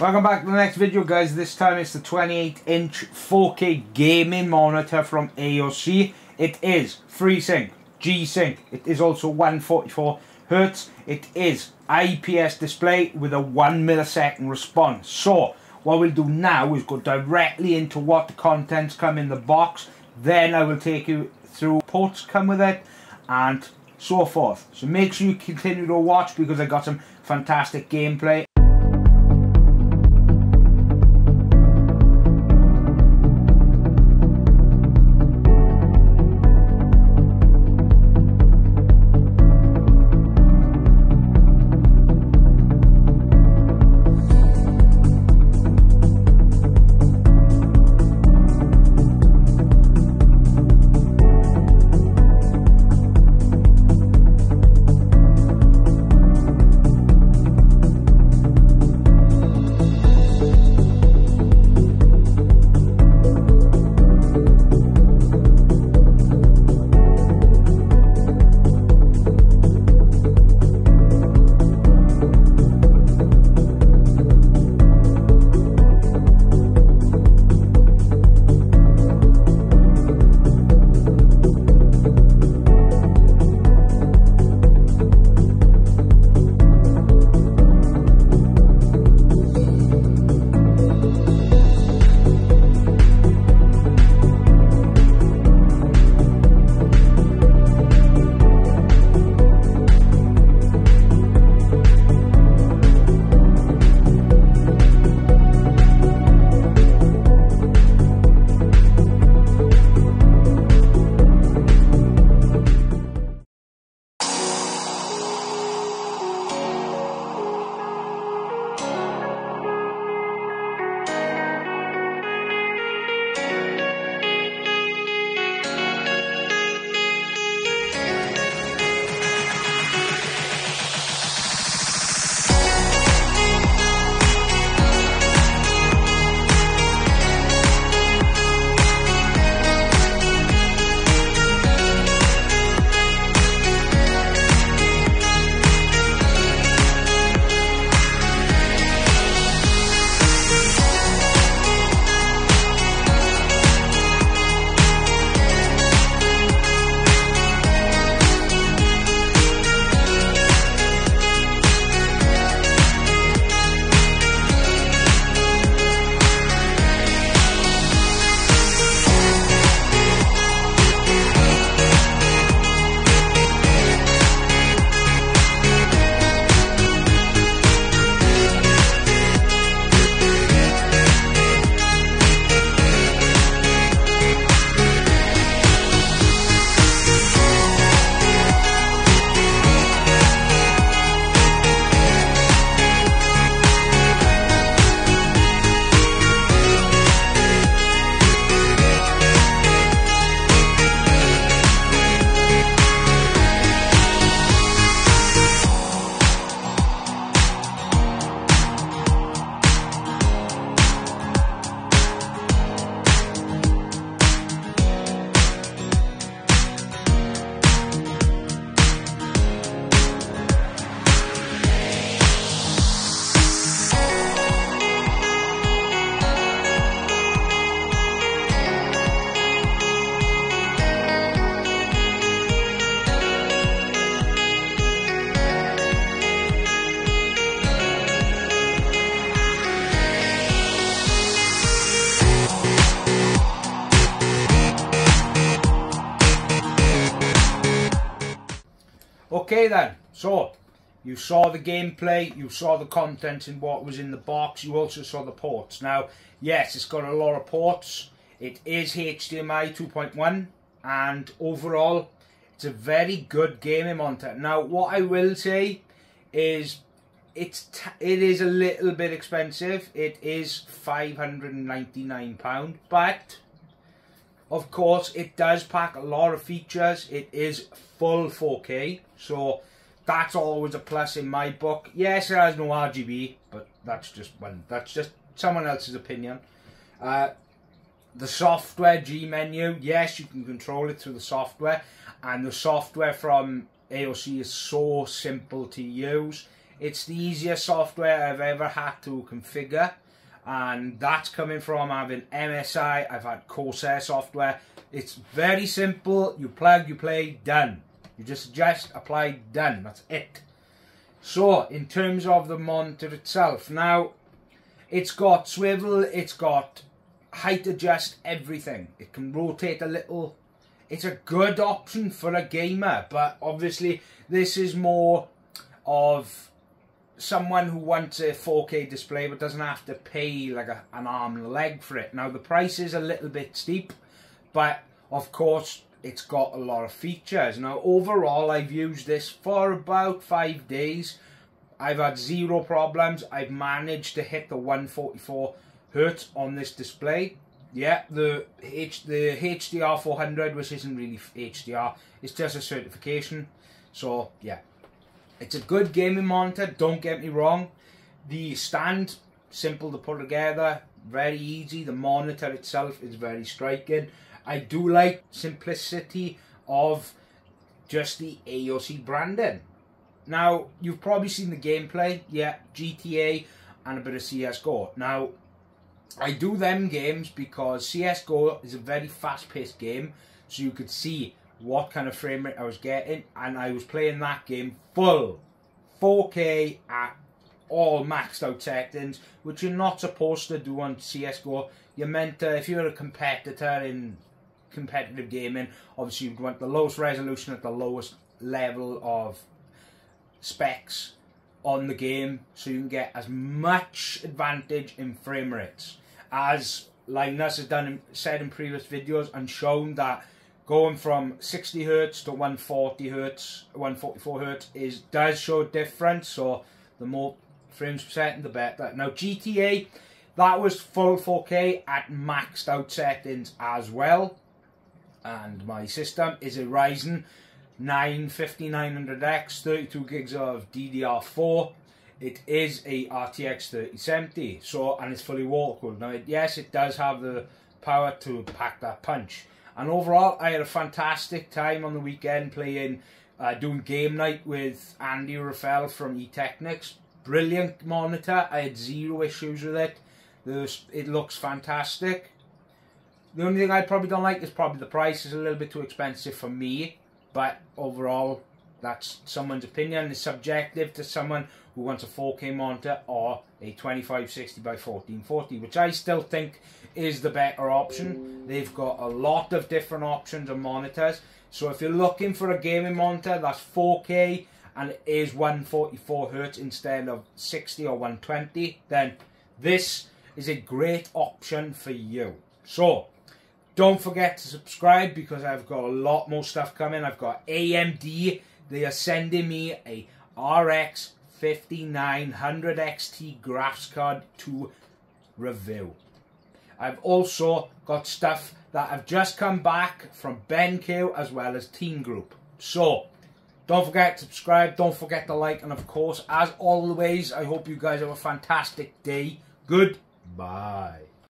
Welcome back to the next video, guys. This time it's the 28-inch 4K gaming monitor from AOC. It is FreeSync, G-Sync. It is also 144Hz. It is IPS display with a 1 millisecond response. So what we'll do now is go directly into what the contents come in the box. Then I will take you through ports come with it and so forth. So make sure you continue to watch because I got some fantastic gameplay. Okay then, so you saw the gameplay, you saw the contents and what was in the box, you also saw the ports. Now, yes, it's got a lot of ports, it is HDMI 2.1, and overall, it's a very good gaming monitor. Now, what I will say is, it is a little bit expensive, it is £599, but of course, it does pack a lot of features. It is full 4K, so that's always a plus in my book. Yes, it has no RGB, but that's just someone else's opinion. The software G menu, yes, you can control it through the software, and the software from AOC is so simple to use. It's the easiest software I've ever had to configure, and that's coming from having MSI. I've had Corsair software. It's very simple. You plug, you play, done. You just adjust, apply, done. That's it. So in terms of the monitor itself, now it's got swivel, it's got height adjust, everything. It can rotate a little. It's a good option for a gamer, but obviously this is more of someone who wants a 4K display but doesn't have to pay like an arm and a leg for it. Now the price is a little bit steep, but of course it's got a lot of features. Now overall I've used this for about 5 days. I've had zero problems. I've managed to hit the 144 Hertz on this display. Yeah, the HDR 400, which isn't really HDR, it's just a certification. So yeah, it's a good gaming monitor, don't get me wrong. The stand, simple to put together, very easy. The monitor itself is very striking. I do like simplicity of just the AOC branding. Now, you've probably seen the gameplay, yeah, GTA and a bit of CS:GO. Now, I do them games because CS:GO is a very fast-paced game, so you could see what kind of frame rate I was getting, and I was playing that game full 4K at all maxed out settings, which you're not supposed to do on CS:GO. You're meant to, if you're a competitor in competitive gaming, obviously you'd want the lowest resolution at the lowest level of specs on the game, so you can get as much advantage in frame rates. As Linus has done said in previous videos and shown, that going from 60 hertz to 140 hertz, 144 hertz does show a difference. So the more frames per second, the better. Now GTA, that was full 4K at maxed out settings as well. And my system is a Ryzen 9 5900X, 32 gigs of DDR4. It is a RTX 3070. So, and it's fully watercooled. Now, yes, it does have the power to pack that punch. And overall, I had a fantastic time on the weekend playing, doing game night with Andy Rafael from eTechnics. Brilliant monitor. I had zero issues with it. It looks fantastic. The only thing I probably don't like is probably the price is a little bit too expensive for me. But overall, that's someone's opinion. It's subjective to someone who wants a 4K monitor or a 2560 by 1440, which I still think is the better option. They've got a lot of different options on monitors. So if you're looking for a gaming monitor that's 4K and it is 144 Hertz instead of 60 or 120, then this is a great option for you. So don't forget to subscribe, because I've got a lot more stuff coming. I've got AMD. They are sending me a RX 6900 XT graphics card to review. I've also got stuff that I've just come back from BenQ as well as Team Group. So don't forget to subscribe, don't forget to like, and of course, as always, I hope you guys have a fantastic day. Goodbye.